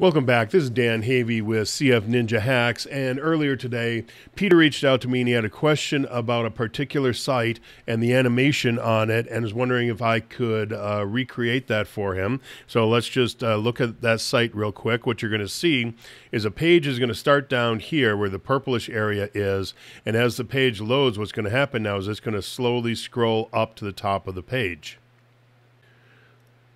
Welcome back. This is Dan Havey with CF Ninja Hacks, and earlier today, Peter reached out to me and he had a question about a particular site and the animation on it, and was wondering if I could recreate that for him. So let's just look at that site real quick. What you're going to see is a page is going to start down here where the purplish area is, and as the page loads, what's going to happen now is it's going to slowly scroll up to the top of the page.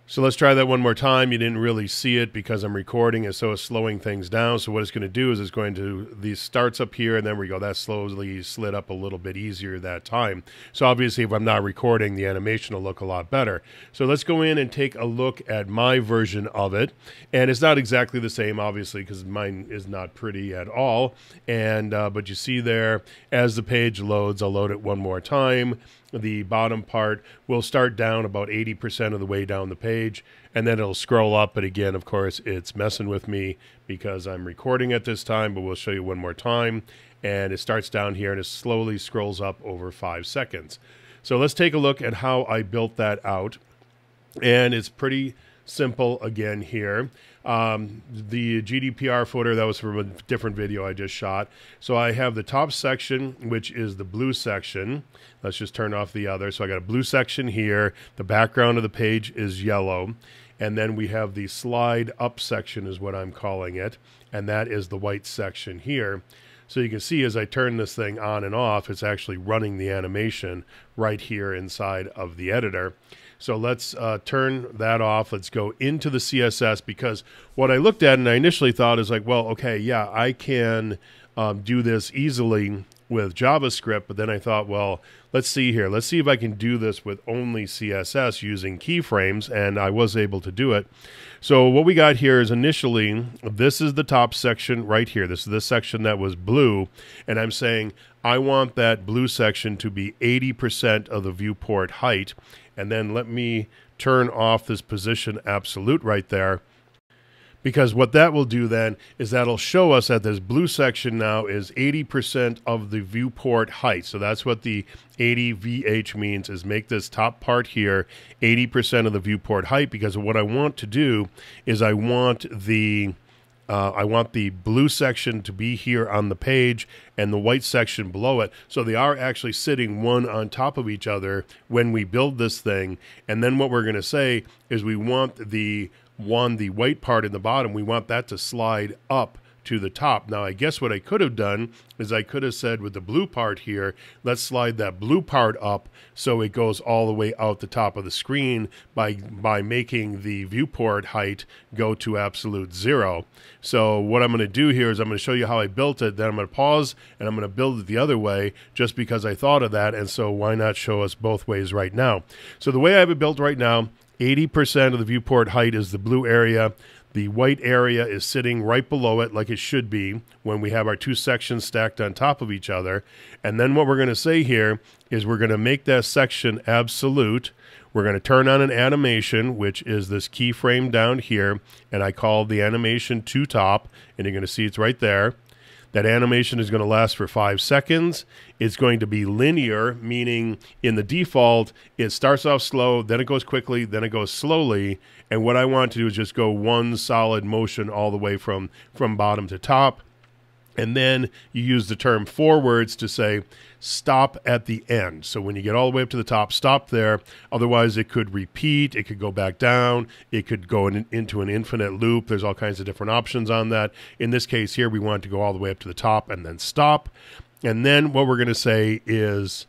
So let's try that one more time. You didn't really see it because I'm recording, and so it's slowing things down. So what it's going to do is it's going to, these starts up here, and then we go, that slowly slid up a little bit easier that time. So obviously if I'm not recording, the animation will look a lot better. So let's go in and take a look at my version of it. And it's not exactly the same, obviously, because mine is not pretty at all. And but you see there, as the page loads, I'll load it one more time. The bottom part will start down about 80% of the way down the page, and then it'll scroll up. But again, of course, it's messing with me because I'm recording at this time, but we'll show you one more time. And it starts down here and it slowly scrolls up over 5 seconds. So let's take a look at how I built that out. And it's pretty simple again here. The GDPR footer, that was from a different video I just shot. So I have the top section, which is the blue section. Let's just turn off the other. So I got a blue section here. The background of the page is yellow. And then we have the slide up section is what I'm calling it. And that is the white section here. So you can see as I turn this thing on and off, it's actually running the animation right here inside of the editor. So let's turn that off. Let's go into the CSS, because what I looked at and I initially thought is like, well, okay, yeah, I can do this easily with JavaScript. But then I thought, well, let's see here. Let's see if I can do this with only CSS using keyframes. And I was able to do it. So what we got here is initially, this is the top section right here. This is the section that was blue. And I'm saying, I want that blue section to be 80% of the viewport height. And then let me turn off this position absolute right there. Because what that will do then is that'll show us that this blue section now is 80% of the viewport height. So that's what the 80 VH means, is make this top part here 80% of the viewport height, because what I want to do is I want the blue section to be here on the page and the white section below it. So they are actually sitting one on top of each other when we build this thing. And then what we're going to say is we want the white part in the bottom, we want that to slide up to the top. Now, I guess what I could have done is I could have said with the blue part here, let's slide that blue part up so it goes all the way out the top of the screen by making the viewport height go to absolute zero. So what I'm going to do here is I'm going to show you how I built it. Then I'm going to pause and I'm going to build it the other way just because I thought of that. And so why not show us both ways right now? So the way I have it built right now, 80% of the viewport height is the blue area. The white area is sitting right below it like it should be when we have our two sections stacked on top of each other. And then what we're going to say here is we're going to make that section absolute. We're going to turn on an animation, which is this keyframe down here. And I call the animation to top, and you're going to see it's right there. That animation is going to last for 5 seconds. It's going to be linear, meaning in the default, it starts off slow, then it goes quickly, then it goes slowly. And what I want to do is just go one solid motion all the way from bottom to top. And then you use the term forwards to say stop at the end. So when you get all the way up to the top, stop there. Otherwise, it could repeat. It could go back down. It could go into an infinite loop. There's all kinds of different options on that. In this case here, we want to go all the way up to the top and then stop. And then what we're going to say is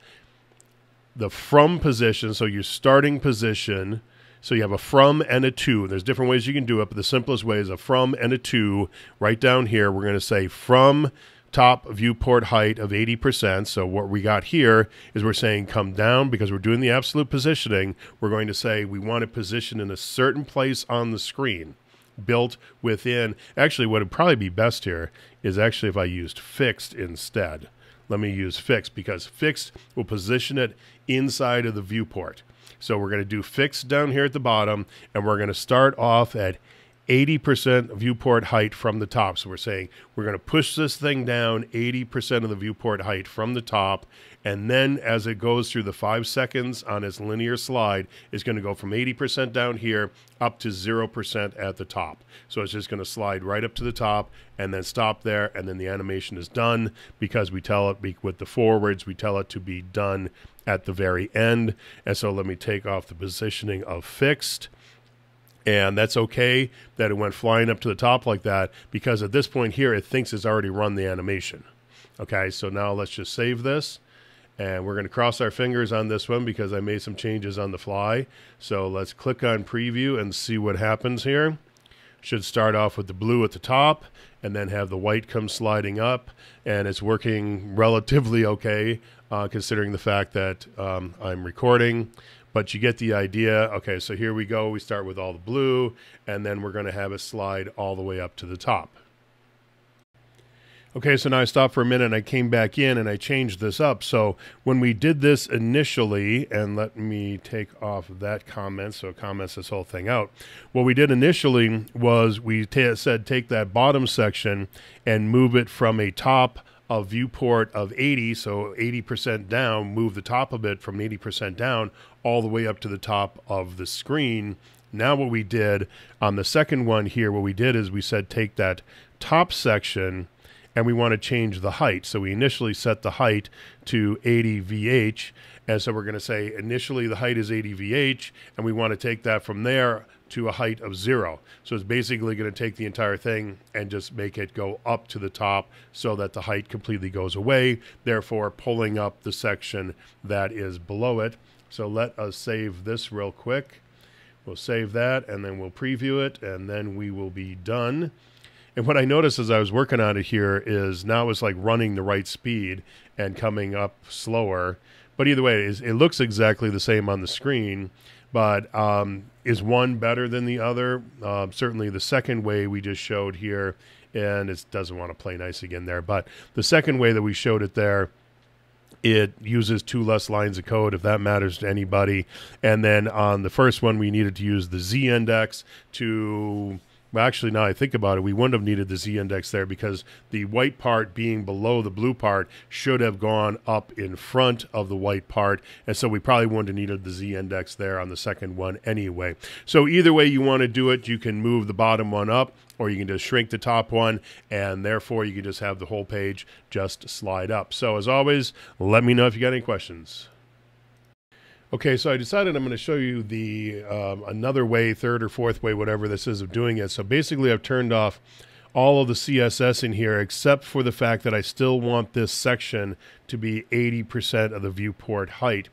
the from position, so your starting position. So you have a from and a to. There's different ways you can do it, but the simplest way is a from and a to. Right down here, we're going to say from top viewport height of 80%. So what we got here is we're saying come down, because we're doing the absolute positioning. We're going to say we want to position in a certain place on the screen, built within. Actually, what would probably be best here is actually if I used fixed instead. Let me use fixed, because fixed will position it inside of the viewport. So we're going to do fixed down here at the bottom, and we're going to start off at 80% viewport height from the top. So we're saying we're going to push this thing down 80% of the viewport height from the top. And then as it goes through the 5 seconds on its linear slide, it's going to go from 80% down here up to 0% at the top. So it's just going to slide right up to the top and then stop there. And then the animation is done because we tell it with the forwards, we tell it to be done at the very end. And so let me take off the positioning of fixed. And that's okay that it went flying up to the top like that, because at this point here, it thinks it's already run the animation. Okay, so now let's just save this. And we're going to cross our fingers on this one because I made some changes on the fly. So let's click on preview and see what happens here. Should start off with the blue at the top and then have the white come sliding up. And it's working relatively okay, considering the fact that I'm recording. But you get the idea. Okay, so here we go. We start with all the blue, and then we're going to have it slide all the way up to the top. Okay, so now I stopped for a minute, and I came back in, and I changed this up. So when we did this initially, and let me take off that comment, so it comments this whole thing out. What we did initially was we said take that bottom section and move it from a top of viewport of 80, so 80% down, move the top of it from 80% down all the way up to the top of the screen. Now what we did on the second one here, what we did is we said take that top section and we want to change the height. So we initially set the height to 80 VH. And so we're going to say initially the height is 80 VH and we want to take that from there to a height of 0. So it's basically going to take the entire thing and just make it go up to the top so that the height completely goes away, therefore pulling up the section that is below it. So let us save this real quick. We'll save that and then we'll preview it and then we will be done. And what I noticed as I was working on it here is now it's like running the right speed and coming up slower. But either way, it looks exactly the same on the screen. But is one better than the other? Certainly the second way we just showed here, and it doesn't want to play nice again there, but the second way that we showed it there, it uses 2 less lines of code, if that matters to anybody. And then on the first one, we needed to use the Z index to... Well, actually, now I think about it, we wouldn't have needed the Z index there because the white part being below the blue part should have gone up in front of the white part. And so we probably wouldn't have needed the Z index there on the second one anyway. So either way you want to do it, you can move the bottom one up or you can just shrink the top one. And therefore you can just have the whole page just slide up. So as always, let me know if you got any questions. Okay, so I decided I'm going to show you the another way, third or fourth way, whatever this is, of doing it. So basically I've turned off all of the CSS in here except for the fact that I still want this section to be 80% of the viewport height.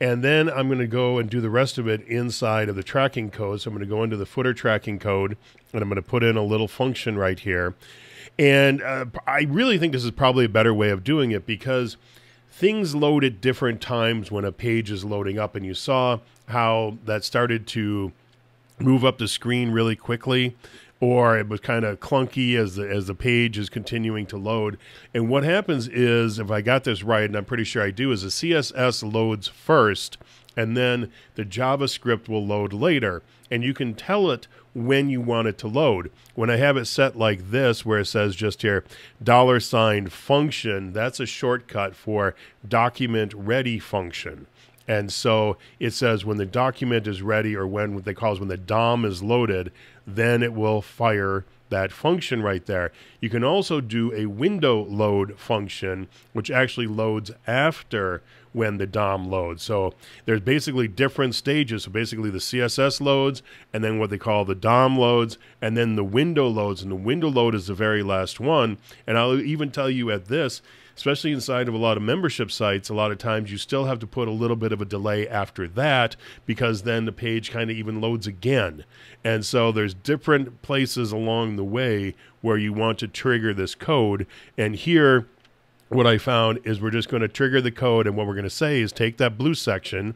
And then I'm going to go and do the rest of it inside of the tracking code. So I'm going to go into the footer tracking code and I'm going to put in a little function right here. And I really think this is probably a better way of doing it because things load at different times when a page is loading up, and you saw how that started to move up the screen really quickly, or it was kind of clunky as the page is continuing to load. And what happens is, if I got this right, and I'm pretty sure I do, is the CSS loads first, and then the JavaScript will load later. And you can tell it when you want it to load. When I have it set like this, where it says just here, $function, that's a shortcut for document ready function. And so it says when the document is ready, or when what they call is when the DOM is loaded, then it will fire that function right there. You can also do a window load function, which actually loads after when the DOM loads. So there's basically different stages. So basically the CSS loads, and then what they call the DOM loads, and then the window loads. And the window load is the very last one. And I'll even tell you at this, especially inside of a lot of membership sites, a lot of times you still have to put a little bit of a delay after that because then the page kind of even loads again. And so there's different places along the way where you want to trigger this code. And here, what I found is we're just going to trigger the code. And what we're going to say is take that blue section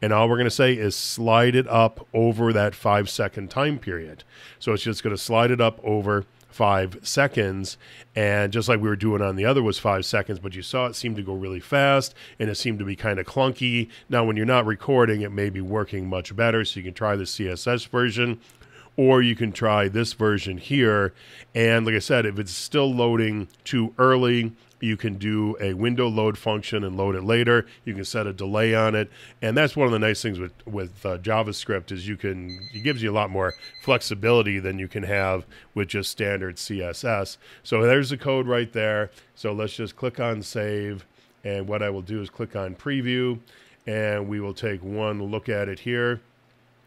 and all we're going to say is slide it up over that 5-second time period. So it's just going to slide it up over 5 seconds, and just like we were doing on the other was 5 seconds, but you saw it seemed to go really fast and it seemed to be kind of clunky. Now when you're not recording, it may be working much better, so you can try the CSS version, or you can try this version here. And like I said, if it's still loading too early, you can do a window load function and load it later. You can set a delay on it. And that's one of the nice things with JavaScript is it gives you a lot more flexibility than you can have with just standard CSS. So there's the code right there. So let's just click on save. And what I will do is click on preview, and we will take one look at it here,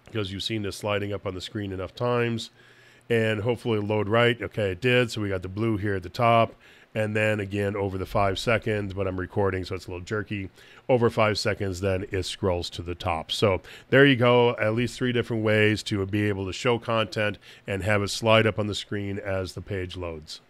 because you've seen this sliding up on the screen enough times, and hopefully load right. Okay, it did. So we got the blue here at the top, and then again over the 5 seconds, but I'm recording, so it's a little jerky. Over 5 seconds, then it scrolls to the top. So there you go, at least 3 different ways to be able to show content and have it slide up on the screen as the page loads.